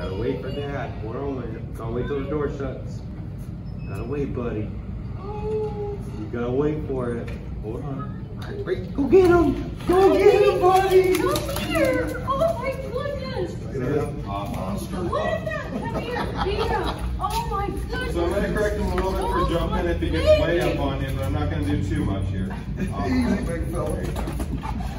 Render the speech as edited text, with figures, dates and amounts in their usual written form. Gotta wait for Dad. We're only gonna wait till the door shuts. Gotta wait, buddy. You gotta wait for it. Hold on. Right, go get him! Go get him, buddy! Come here! Oh my goodness! Monster. What is that? Come here, get him! Oh my goodness! So I'm gonna correct him a little bit for jumping if he gets way up on him, but I'm not gonna do too much here. Easy, big fella.